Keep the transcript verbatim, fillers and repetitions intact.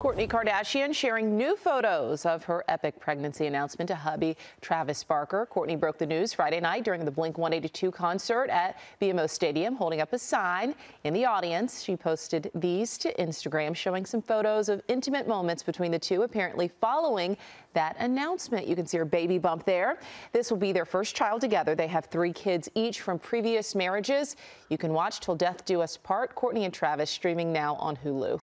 Kourtney Kardashian sharing new photos of her epic pregnancy announcement to hubby Travis Barker. Kourtney broke the news Friday night during the Blink one eighty-two concert at B M O Stadium, holding up a sign in the audience. She posted these to Instagram, showing some photos of intimate moments between the two, apparently following that announcement. You can see her baby bump there. This will be their first child together. They have three kids each from previous marriages. You can watch Till Death Do Us Part, Kourtney and Travis, streaming now on Hulu.